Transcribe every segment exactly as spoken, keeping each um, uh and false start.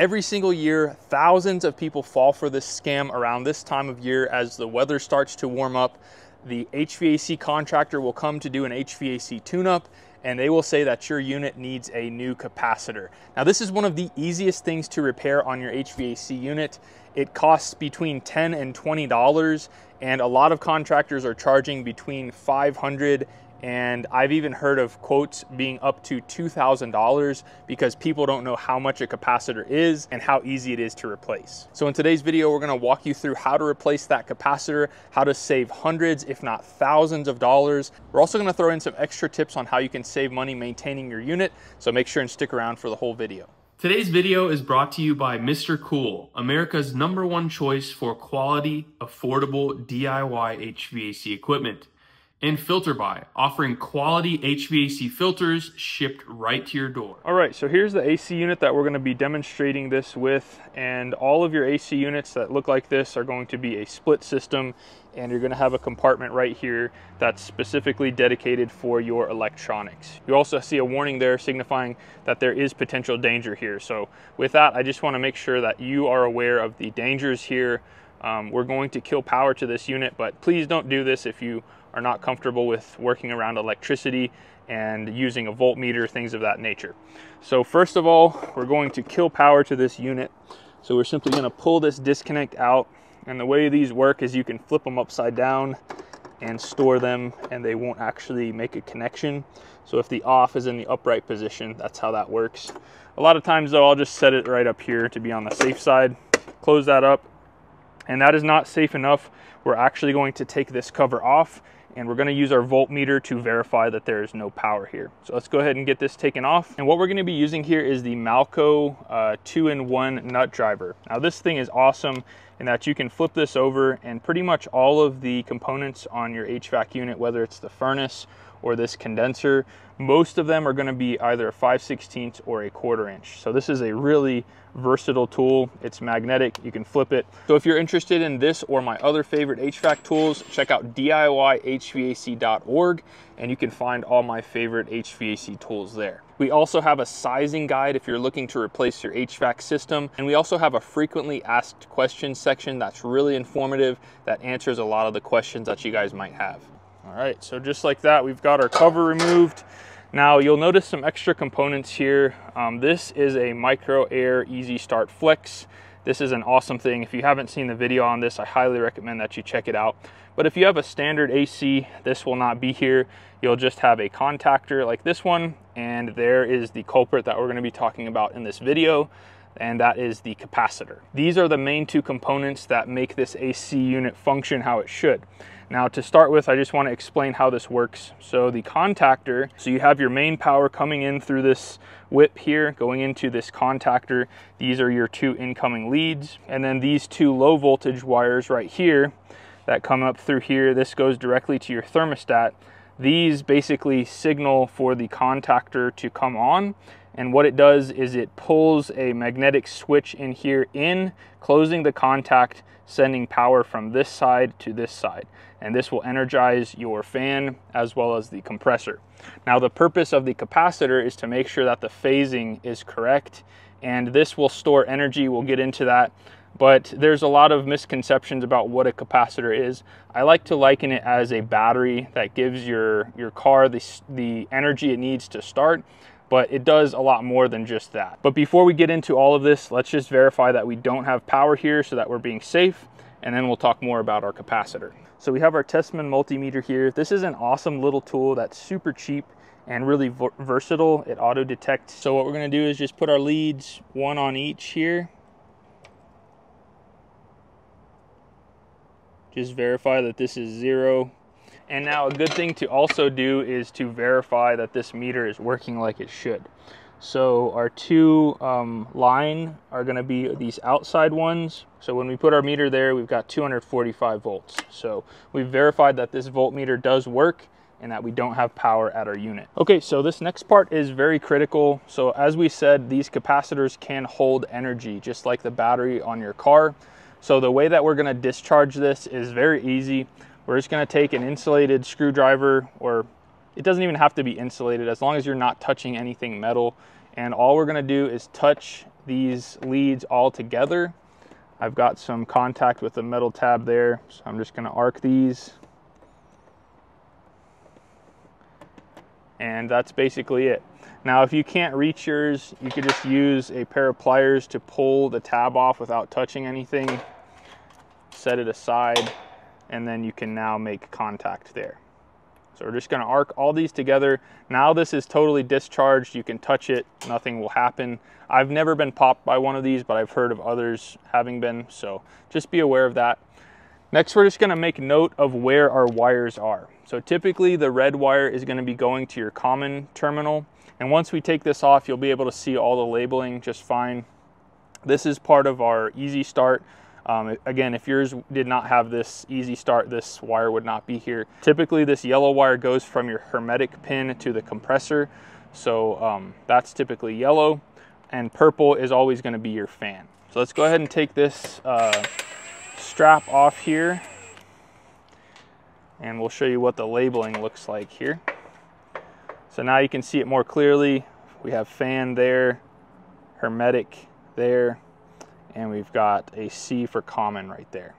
Every single year, thousands of people fall for this scam around this time of year as the weather starts to warm up. The H V A C contractor will come to do an H V A C tune-up, and they will say that your unit needs a new capacitor. Now, this is one of the easiest things to repair on your H V A C unit. It costs between ten and twenty dollars, and a lot of contractors are charging between five hundred dollars and I've even heard of quotes being up to two thousand dollars because people don't know how much a capacitor is and how easy it is to replace. So in today's video, we're gonna walk you through how to replace that capacitor, how to save hundreds, if not thousands of dollars. We're also gonna throw in some extra tips on how you can save money maintaining your unit. So make sure and stick around for the whole video. Today's video is brought to you by Mister Cool, America's number one choice for quality, affordable D I Y H V A C equipment. And Filter By, offering quality H V A C filters shipped right to your door. All right, so here's the A C unit that we're gonna be demonstrating this with, and all of your A C units that look like this are going to be a split system, and you're gonna have a compartment right here that's specifically dedicated for your electronics. You also see a warning there signifying that there is potential danger here. So with that, I just wanna make sure that you are aware of the dangers here. Um, we're going to kill power to this unit, but please don't do this if you are not comfortable with working around electricity and using a voltmeter, things of that nature. So first of all, we're going to kill power to this unit. So we're simply gonna pull this disconnect out. And the way these work is you can flip them upside down and store them, and they won't actually make a connection. So if the off is in the upright position, that's how that works. A lot of times though, I'll just set it right up here to be on the safe side, close that up. And that is not safe enough. We're actually going to take this cover off, and we're gonna use our voltmeter to verify that there is no power here. So let's go ahead and get this taken off. And what we're gonna be using here is the Malco uh, two in one nut driver. Now this thing is awesome in that you can flip this over, and pretty much all of the components on your H V A C unit, whether it's the furnace or this condenser, most of them are gonna be either a five sixteenths or a quarter inch. So this is a really versatile tool. It's magnetic, you can flip it. So if you're interested in this or my other favorite H V A C tools, check out D I Y H V A C dot org, and you can find all my favorite H V A C tools there. We also have a sizing guide if you're looking to replace your H V A C system. And we also have a frequently asked questions section that's really informative, that answers a lot of the questions that you guys might have. All right, so just like that, we've got our cover removed. Now you'll notice some extra components here. Um, this is a Micro Air Easy Start Flex. This is an awesome thing. If you haven't seen the video on this, I highly recommend that you check it out. But if you have a standard A C, this will not be here. You'll just have a contactor like this one, and there is the culprit that we're gonna be talking about in this video, and that is the capacitor. These are the main two components that make this A C unit function how it should. Now to start with, I just want to explain how this works. So the contactor, so you have your main power coming in through this whip here, going into this contactor. These are your two incoming leads. And then these two low voltage wires right here that come up through here, this goes directly to your thermostat. These basically signal for the contactor to come on. And what it does is it pulls a magnetic switch in here in, closing the contact, sending power from this side to this side. And this will energize your fan as well as the compressor. Now the purpose of the capacitor is to make sure that the phasing is correct, and this will store energy. We'll get into that. But there's a lot of misconceptions about what a capacitor is. I like to liken it as a battery that gives your, your car the, the energy it needs to start. But it does a lot more than just that. But before we get into all of this, let's just verify that we don't have power here so that we're being safe, and then we'll talk more about our capacitor. So we have our Tesman multimeter here. This is an awesome little tool that's super cheap and really versatile. It auto detects. So what we're gonna do is just put our leads, one on each here. Just verify that this is zero. And now a good thing to also do is to verify that this meter is working like it should. So our two um, line are gonna be these outside ones. So when we put our meter there, we've got two hundred forty-five volts. So we've verified that this voltmeter does work and that we don't have power at our unit. Okay, so this next part is very critical. So as we said, these capacitors can hold energy just like the battery on your car. So the way that we're gonna discharge this is very easy. We're just gonna take an insulated screwdriver, or it doesn't even have to be insulated as long as you're not touching anything metal. And all we're gonna do is touch these leads all together. I've got some contact with the metal tab there, so I'm just going to arc these. And that's basically it. Now, if you can't reach yours, you could just use a pair of pliers to pull the tab off without touching anything, set it aside, and then you can now make contact there. So we're just gonna arc all these together. Now this is totally discharged. You can touch it, nothing will happen. I've never been popped by one of these, but I've heard of others having been, so just be aware of that. Next, we're just gonna make note of where our wires are. So typically the red wire is gonna be going to your common terminal. And once we take this off, you'll be able to see all the labeling just fine. This is part of our Easy Start. Um, again, if yours did not have this Easy Start, this wire would not be here. Typically, this yellow wire goes from your hermetic pin to the compressor. So um, that's typically yellow. And purple is always gonna be your fan. So let's go ahead and take this uh, strap off here. And we'll show you what the labeling looks like here. So now you can see it more clearly. We have fan there, hermetic there, and we've got a C for common right there.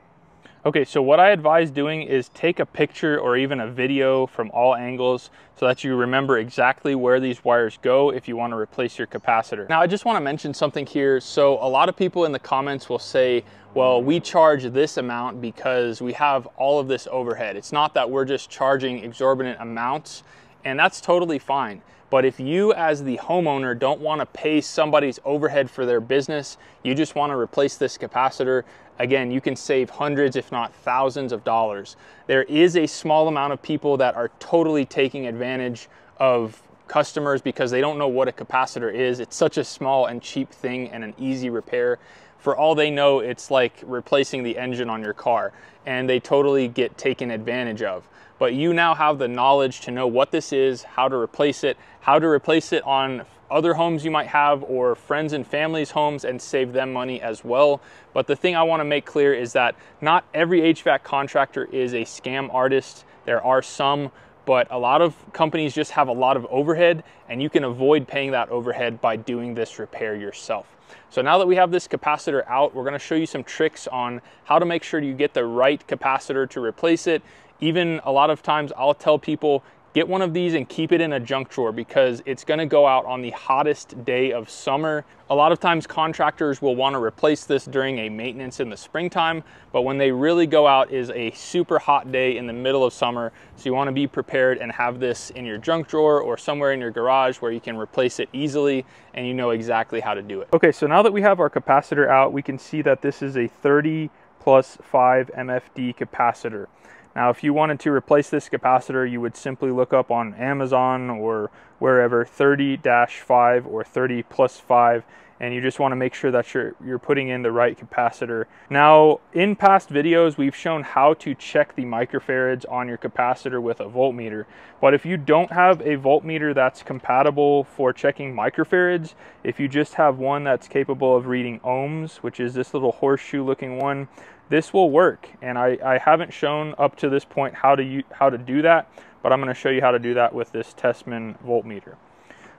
Okay, so what I advise doing is take a picture or even a video from all angles so that you remember exactly where these wires go if you want to replace your capacitor. Now, I just want to mention something here. So a lot of people in the comments will say, well, we charge this amount because we have all of this overhead. It's not that we're just charging exorbitant amounts, and that's totally fine. But if you as the homeowner don't want to pay somebody's overhead for their business, you just want to replace this capacitor, again, you can save hundreds if not thousands of dollars. There is a small amount of people that are totally taking advantage of customers because they don't know what a capacitor is. It's such a small and cheap thing and an easy repair. For all they know, it's like replacing the engine on your car, and they totally get taken advantage of. But you now have the knowledge to know what this is, how to replace it, how to replace it on other homes you might have or friends and family's homes and save them money as well. But the thing I want to make clear is that not every H V A C contractor is a scam artist. There are some, but a lot of companies just have a lot of overhead, and you can avoid paying that overhead by doing this repair yourself. So now that we have this capacitor out, we're going to show you some tricks on how to make sure you get the right capacitor to replace it. Even a lot of times I'll tell people, get one of these and keep it in a junk drawer because it's gonna go out on the hottest day of summer. A lot of times contractors will wanna replace this during a maintenance in the springtime, but when they really go out is a super hot day in the middle of summer. So you wanna be prepared and have this in your junk drawer or somewhere in your garage where you can replace it easily and you know exactly how to do it. Okay, so now that we have our capacitor out, we can see that this is a thirty plus five M F D capacitor. Now, if you wanted to replace this capacitor, you would simply look up on Amazon or wherever thirty dash five or thirty plus five, and you just want to make sure that you're, you're putting in the right capacitor. Now, in past videos, we've shown how to check the microfarads on your capacitor with a voltmeter. But if you don't have a voltmeter that's compatible for checking microfarads, if you just have one that's capable of reading ohms, which is this little horseshoe looking one, this will work, and I, I haven't shown up to this point how to, you, how to do that, but I'm gonna show you how to do that with this Tesman voltmeter.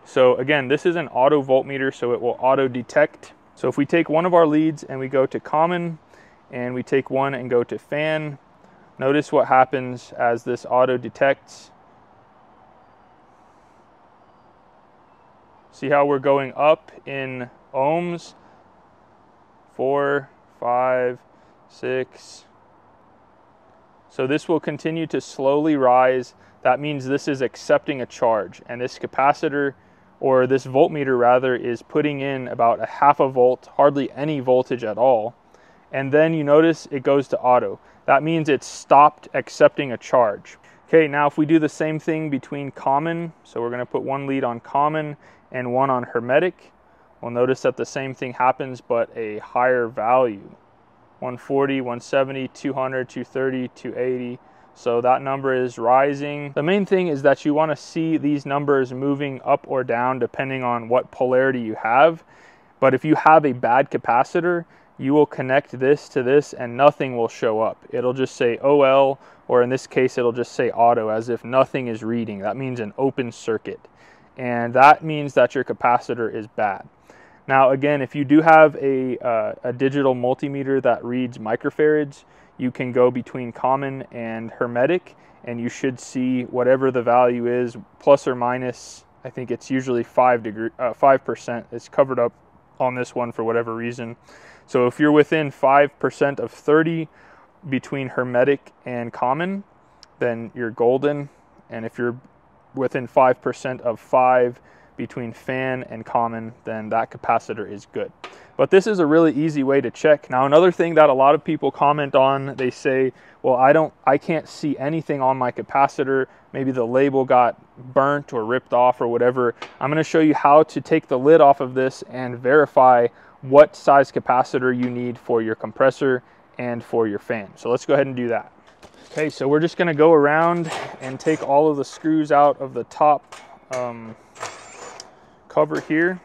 So again, this is an auto voltmeter, so it will auto detect. So if we take one of our leads and we go to common, and we take one and go to fan, notice what happens as this auto detects. See how we're going up in ohms, four, five, six. So this will continue to slowly rise. That means this is accepting a charge, and this capacitor, or this voltmeter rather, is putting in about a half a volt, hardly any voltage at all. And then you notice it goes to auto. That means it's stopped accepting a charge. Okay, now if we do the same thing between common, so we're going to put one lead on common and one on hermetic, we'll notice that the same thing happens but a higher value. one forty, one seventy, two hundred, two thirty, two eighty. So that number is rising. The main thing is that you want to see these numbers moving up or down depending on what polarity you have. But if you have a bad capacitor, you will connect this to this and nothing will show up. It'll just say O L, or in this case, it'll just say auto, as if nothing is reading. That means an open circuit. And that means that your capacitor is bad. Now, again, if you do have a, uh, a digital multimeter that reads microfarads, you can go between common and hermetic, and you should see whatever the value is, plus or minus, I think it's usually five degree, uh, five percent. It's covered up on this one for whatever reason. So if you're within five percent of thirty between hermetic and common, then you're golden. And if you're within five percent of five between fan and common, then that capacitor is good. But this is a really easy way to check. Now, another thing that a lot of people comment on, they say, well, I don't, I can't see anything on my capacitor. Maybe the label got burnt or ripped off or whatever. I'm going to show you how to take the lid off of this and verify what size capacitor you need for your compressor and for your fan. So let's go ahead and do that. Okay, so we're just going to go around and take all of the screws out of the top um, cover here.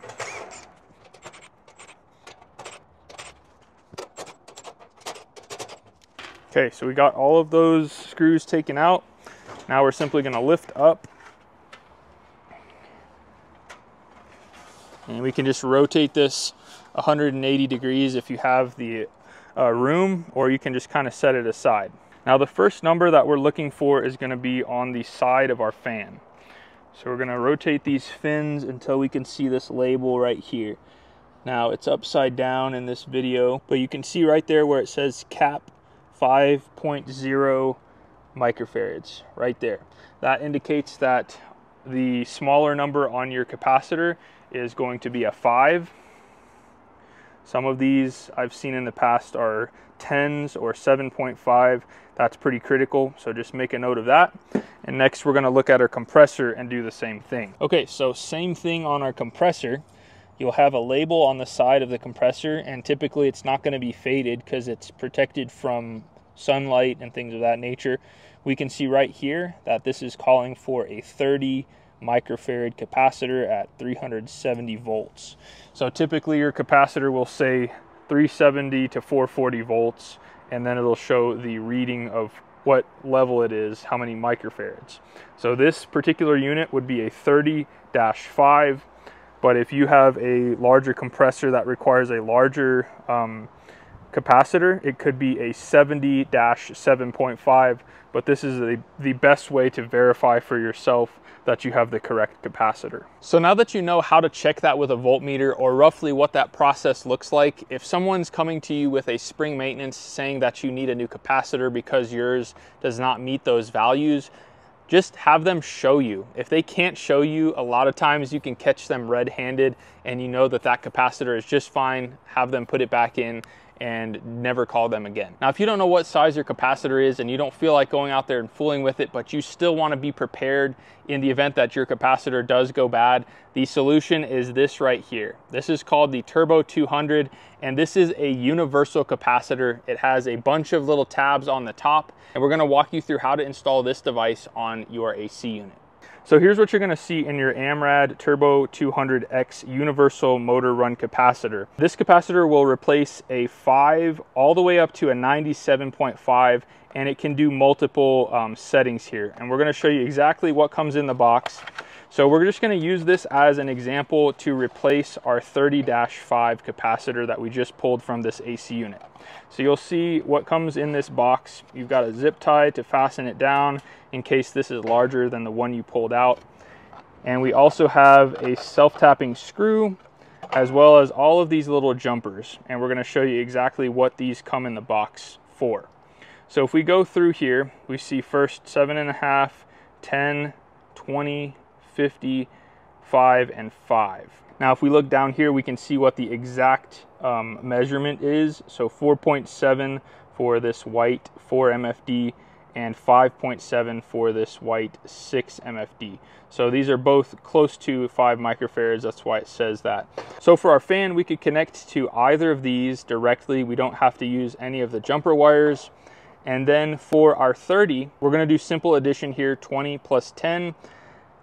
Okay, so we got all of those screws taken out. Now we're simply going to lift up, and we can just rotate this one hundred eighty degrees if you have the uh, room, or you can just kind of set it aside. Now the first number that we're looking for is going to be on the side of our fan. So we're going to rotate these fins until we can see this label right here. Now it's upside down in this video, but you can see right there where it says cap five point zero microfarads right there. That indicates that the smaller number on your capacitor is going to be a five. Some of these I've seen in the past are tens or seven point five. That's pretty critical, so just make a note of that. And next we're going to look at our compressor and do the same thing. Okay, so same thing on our compressor. You'll have a label on the side of the compressor, and typically it's not going to be faded because it's protected from sunlight and things of that nature. We can see right here that this is calling for a thirty microfarad capacitor at three hundred seventy volts. So typically your capacitor will say three seventy to four forty volts, and then it'll show the reading of what level it is, how many microfarads. So this particular unit would be a thirty dash five. But if you have a larger compressor that requires a larger um, capacitor, it could be a seventy dash seven point five. But this is the, the best way to verify for yourself that you have the correct capacitor. So now that you know how to check that with a voltmeter, or roughly what that process looks like, if someone's coming to you with a spring maintenance saying that you need a new capacitor because yours does not meet those values, just have them show you. If they can't show you, a lot of times you can catch them red-handed, and you know that that capacitor is just fine. Have them put it back in and never call them again. Now, if you don't know what size your capacitor is and you don't feel like going out there and fooling with it, but you still want to be prepared in the event that your capacitor does go bad, the solution is this right here. This is called the Turbo two hundred, and this is a universal capacitor. It has a bunch of little tabs on the top, and we're going to walk you through how to install this device on your A C unit. So here's what you're going to see in your Amrad Turbo two hundred X universal motor run capacitor. This capacitor will replace a five all the way up to a ninety-seven point five, and it can do multiple um, settings here. And we're going to show you exactly what comes in the box. So we're just going to use this as an example to replace our thirty dash five capacitor that we just pulled from this A C unit. So you'll see what comes in this box. You've got a zip tie to fasten it down in case this is larger than the one you pulled out. And we also have a self-tapping screw, as well as all of these little jumpers. And we're going to show you exactly what these come in the box for. So if we go through here, we see first seven and a half, ten, twenty, fifty, five, and five. Now if we look down here, we can see what the exact um, measurement is. So four point seven for this white four M F D, and five point seven for this white six M F D. So these are both close to five microfarads, that's why it says that. So for our fan, we could connect to either of these directly. We don't have to use any of the jumper wires. And then for our thirty, we're gonna do simple addition here, twenty plus ten.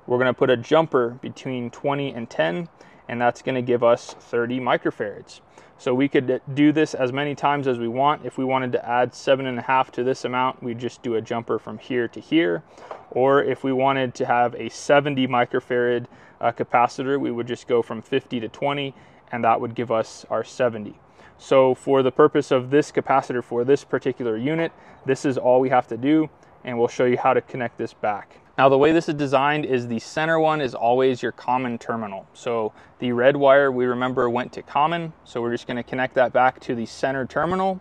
We're gonna put a jumper between twenty and ten, and that's gonna give us thirty microfarads. So we could do this as many times as we want. If we wanted to add seven and a half to this amount, we just do a jumper from here to here. Or if we wanted to have a seventy microfarad uh, capacitor, we would just go from fifty to twenty, and that would give us our seventy. So for the purpose of this capacitor for this particular unit, this is all we have to do, and we'll show you how to connect this back. Now the way this is designed is the center one is always your common terminal. So the red wire, we remember, went to common, so we're just going to connect that back to the center terminal.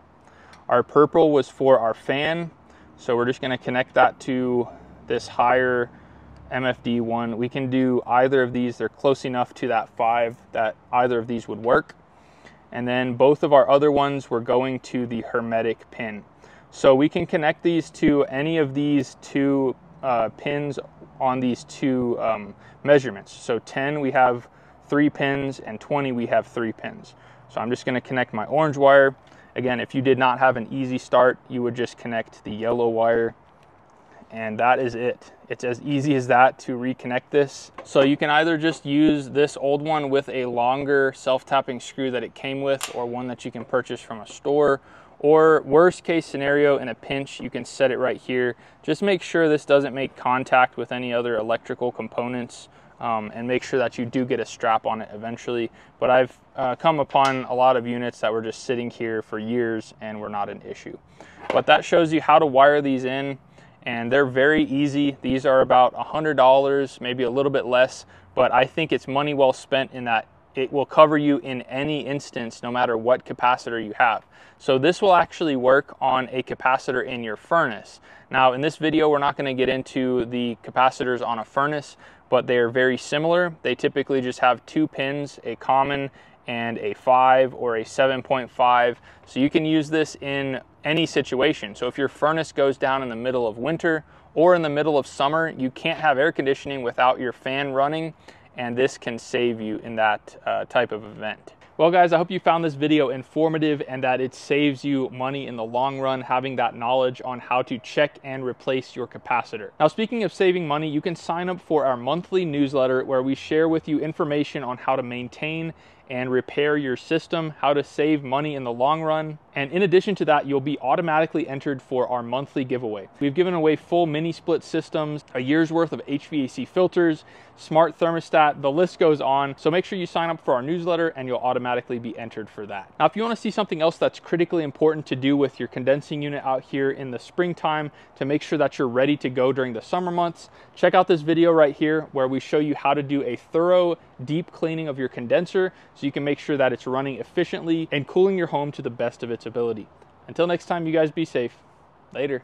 Our purple was for our fan, so we're just going to connect that to this higher M F D one. We can do either of these, they're close enough to that five that either of these would work. And then both of our other ones were going to the hermetic pin. So we can connect these to any of these two uh, pins on these two um, measurements. So ten, we have three pins, and twenty, we have three pins. So I'm just gonna connect my orange wire. Again, if you did not have an easy start, you would just connect the yellow wire, and that is it. It's as easy as that to reconnect this. So you can either just use this old one with a longer self-tapping screw that it came with, or one that you can purchase from a store, or worst case scenario, in a pinch, you can set it right here. Just make sure this doesn't make contact with any other electrical components, um, and make sure that you do get a strap on it eventually. But I've uh, come upon a lot of units that were just sitting here for years and were not an issue. But that shows you how to wire these in, and they're very easy. These are about a hundred dollars, maybe a little bit less, but I think it's money well spent in that it will cover you in any instance, no matter what capacitor you have. So this will actually work on a capacitor in your furnace. Now in this video, we're not gonna get into the capacitors on a furnace, but they are very similar. They typically just have two pins, a common and a five or a seven point five. So you can use this in any situation. So if your furnace goes down in the middle of winter or in the middle of summer, you can't have air conditioning without your fan running, and this can save you in that uh, type of event. Well guys, I hope you found this video informative and that it saves you money in the long run, having that knowledge on how to check and replace your capacitor. Now speaking of saving money, you can sign up for our monthly newsletter where we share with you information on how to maintain and repair your system, how to save money in the long run. And in addition to that, you'll be automatically entered for our monthly giveaway. We've given away full mini split systems, a year's worth of H V A C filters, smart thermostat, the list goes on. So make sure you sign up for our newsletter and you'll automatically be entered for that. Now, if you want to see something else that's critically important to do with your condensing unit out here in the springtime to make sure that you're ready to go during the summer months, check out this video right here where we show you how to do a thorough deep cleaning of your condenser so you can make sure that it's running efficiently and cooling your home to the best of its ability. Until next time, you guys be safe. Later.